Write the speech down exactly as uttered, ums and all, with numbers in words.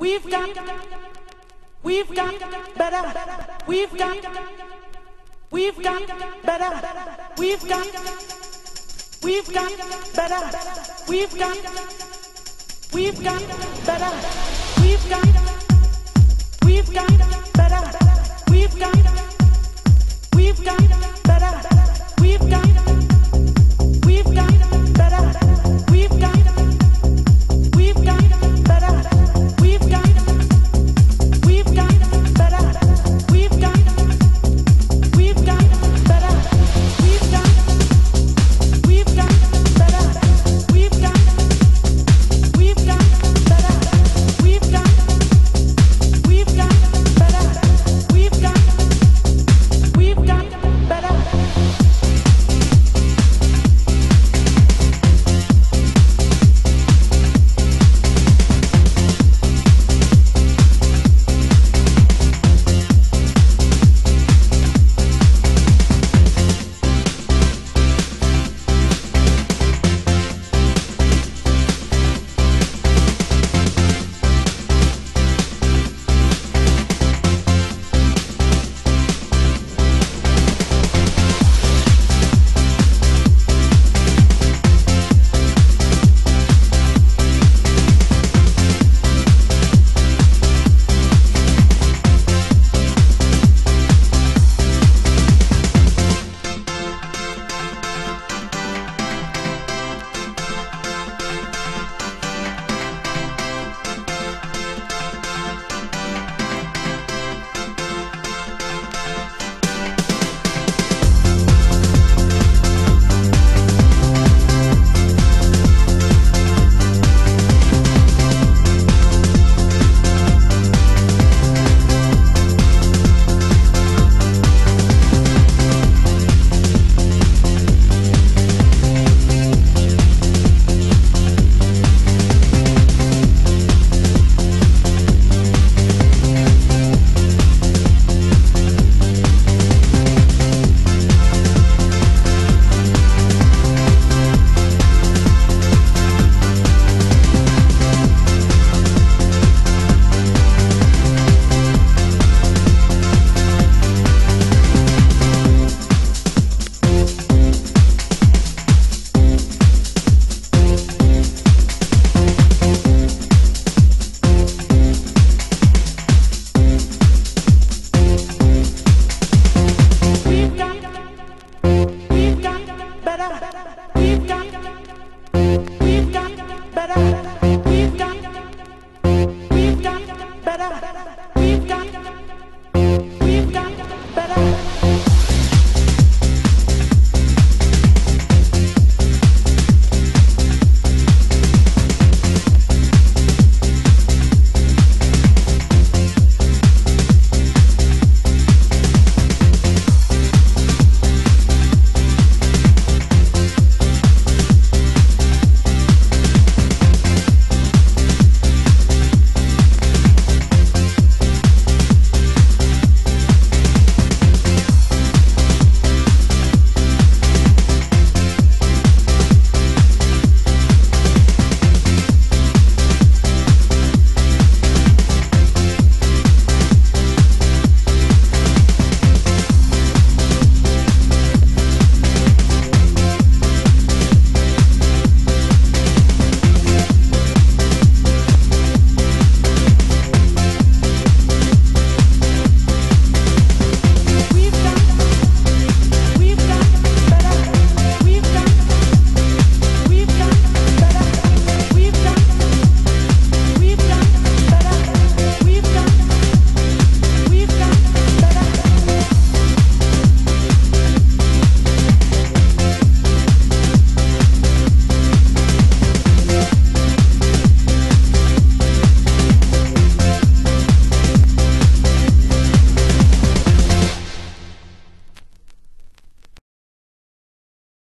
We've got, we've got better, we've got, we've got better, we've got, we've got better, we've got, we've got better, we've got, we've got better, we've got, we've got